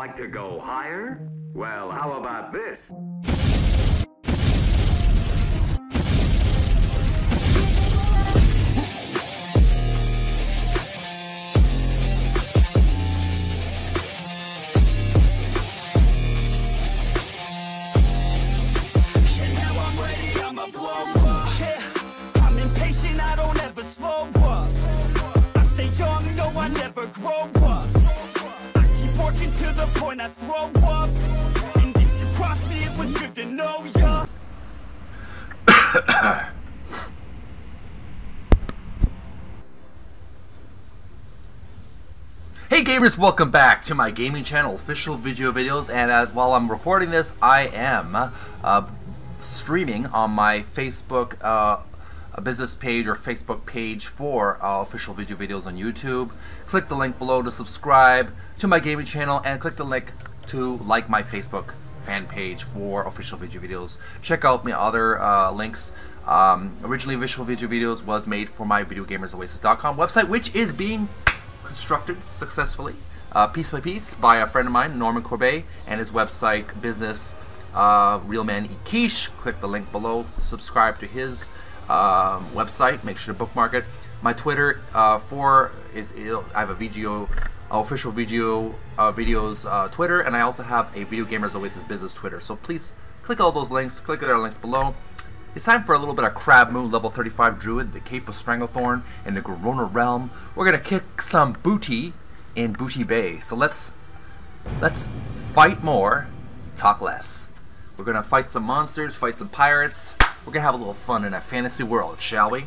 like to go higher? Well, how about this? I throw up, and if you cross me, it was good to know ya. Hey gamers, welcome back to my gaming channel, official video videos, and while I'm recording this, I am streaming on my Facebook a business page or Facebook page for official video videos on YouTube. Click the link below to subscribe to my gaming channel and click the link to like my Facebook fan page for official video videos. Check out my other links. Originally, official video videos was made for my videogamersoasis.com website, which is being constructed successfully, piece by piece, by a friend of mine, Norman Corbet, and his website business, Real Man Ikish. Click the link below, subscribe to his website, make sure to bookmark it. My Twitter I have a official video videos Twitter, and I also have a Video Gamers Oasis business Twitter. So please click all those links. Click their links below. It's time for a little bit of Crab Moon, level 35 Druid, the Cape of Stranglethorn, and the Gorona realm. We're gonna kick some booty in Booty Bay. So let's fight more, talk less. We're gonna fight some monsters, fight some pirates. We're gonna have a little fun in a fantasy world, shall we?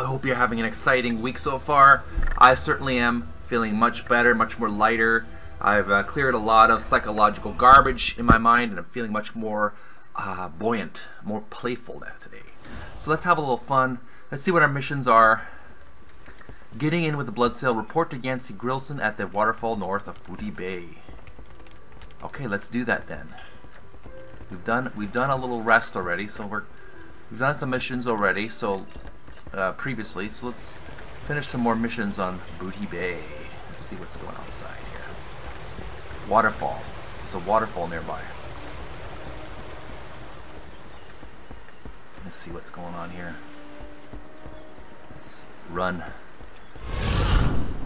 I hope you're having an exciting week so far. I certainly am, feeling much better, much more lighter. I've cleared a lot of psychological garbage in my mind, and I'm feeling much more buoyant, more playful today. So let's have a little fun. Let's see what our missions are. Getting in with the Bloodsail, report to Yancey Grilsen at the waterfall north of Booty Bay. Okay, let's do that then. We've done a little rest already, so we've done some missions already, so previously, so let's finish some more missions on Booty Bay. Let's see what's going on inside here. Waterfall. There's a waterfall nearby. Let's see what's going on here. Let's run.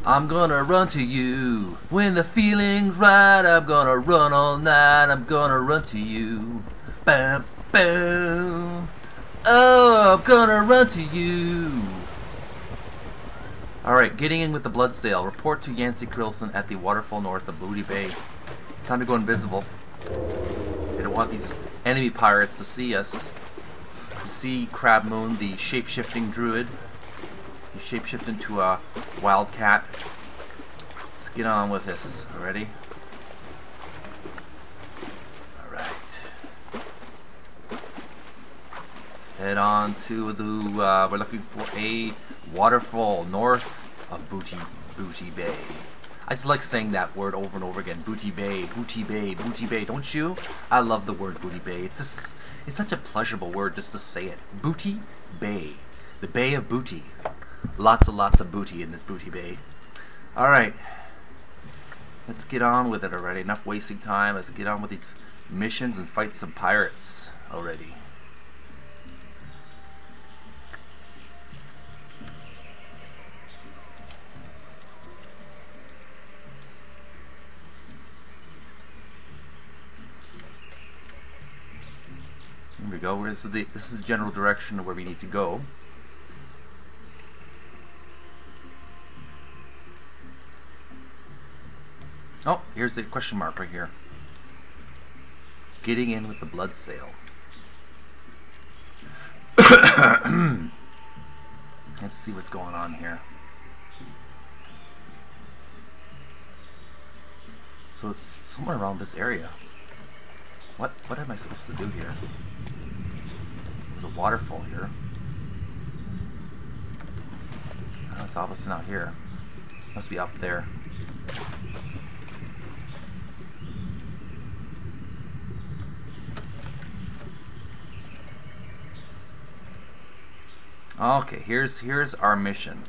I'm gonna run to you. When the feeling's right, I'm gonna run all night. I'm gonna run to you. Bam, bam. Oh, I'm gonna run to you. Alright, getting in with the Bloodsail. Report to Yancey Grilsen at the waterfall north of Booty Bay. It's time to go invisible. I don't want these enemy pirates to see us. You see Crab Moon, the shape-shifting druid. You shapeshift into a wildcat. Let's get on with this already. Alright. Head on to the. We're looking for a waterfall north of Booty Bay. I just like saying that word over and over again. Booty Bay, Booty Bay, Booty Bay. Don't you? I love the word Booty Bay. It's such a pleasurable word just to say it. Booty Bay. The Bay of Booty. Lots of booty in this Booty Bay. Alright. Let's get on with it already. Enough wasting time. Let's get on with these missions and fight some pirates already. Here we go. This is the general direction of where we need to go. Oh, here's the question mark right here. Getting in with the Bloodsail. Let's see what's going on here. So it's somewhere around this area. What am I supposed to do here? There's a waterfall here. Oh, it's obviously not here. Must be up there. Okay, here's our mission.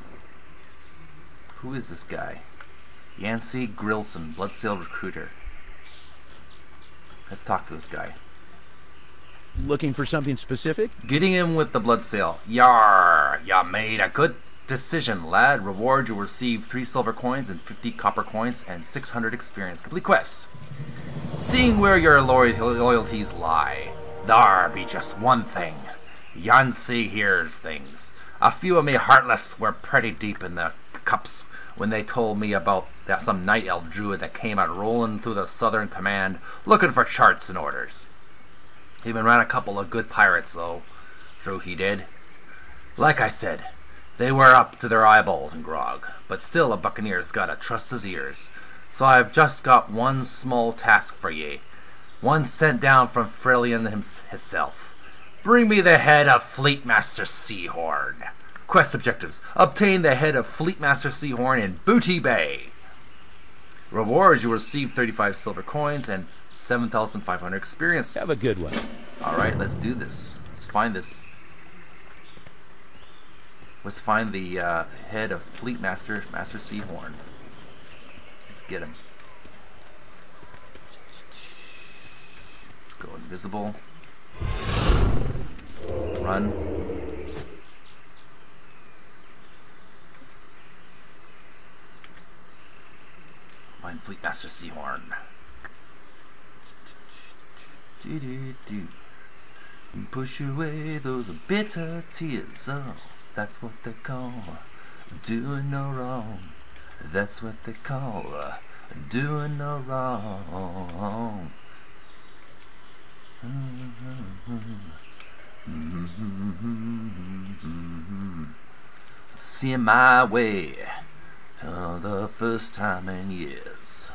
Who is this guy? Yancey Grilsen, Bloodsail recruiter. Let's talk to this guy. Looking for something specific? Getting him with the Bloodsail. Yar, ya made a good decision, lad. Reward, you'll receive 3 silver coins and 50 copper coins and 600 experience. Complete quests. Seeing where your loyalties lie, thar be just one thing. Yancey hears things. A few of me heartless were pretty deep in the cups when they told me about that some night elf druid that came out rolling through the southern command looking for charts and orders. Even ran a couple of good pirates, though, through he did. Like I said, they were up to their eyeballs in grog, but still a buccaneer's gotta trust his ears. So I've just got one small task for ye, one sent down from Frelian himself. Bring me the head of Fleet Master Seahorn. Quest objectives: obtain the head of Fleet Master Seahorn in Booty Bay. Rewards: you receive 35 silver coins and 7,500 experience. Have a good one. All right, let's do this. Let's find this. Let's find the head of Fleet Master Seahorn. Let's get him. Let's go invisible. Run. Find Fleet Master Seahorn. Push away those bitter tears. Oh, that's what they call doing no wrong. That's what they call doing no wrong. See my way the first time in years.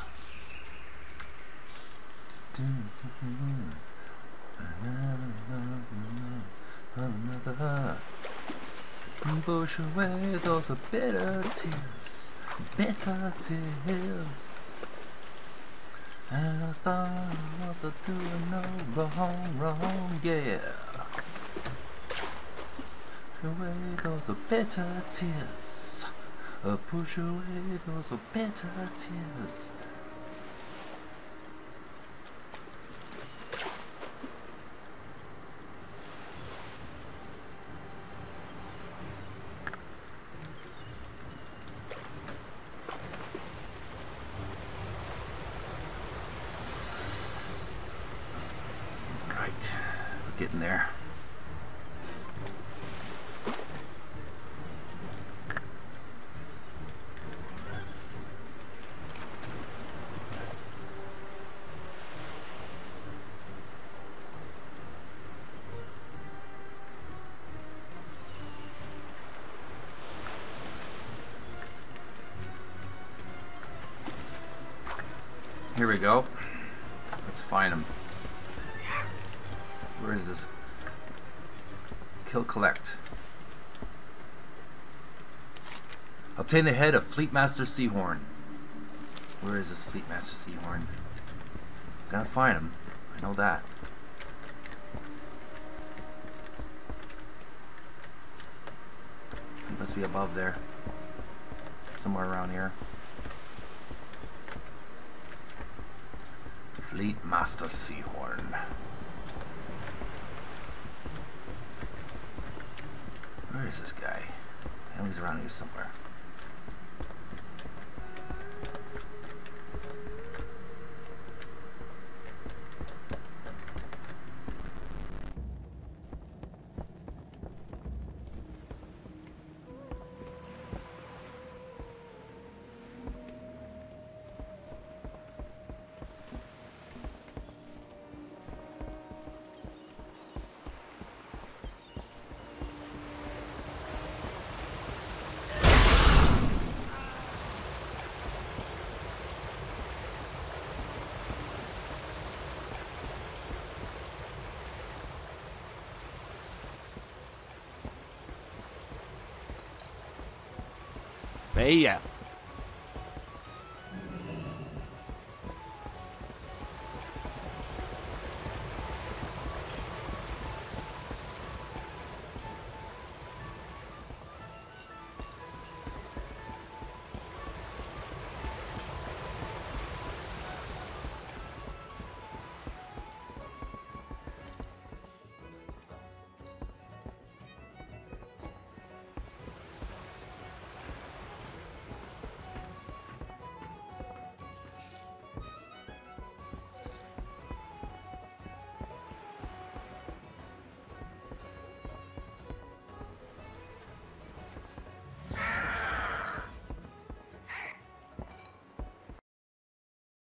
Another bush away, those are bitter tears, bitter tears. And I thought I was doing no wrong, yeah. Push away those bitter tears. Push away those bitter tears. Getting there. Here we go. Let's find him. Where is this? Kill collect. Obtain the head of Fleet Master Seahorn. Where is this Fleet Master Seahorn? Gotta find him. I know that. He must be above there. Somewhere around here. Fleet Master Seahorn. Where is this guy? I know he's around here somewhere. Hey, yeah.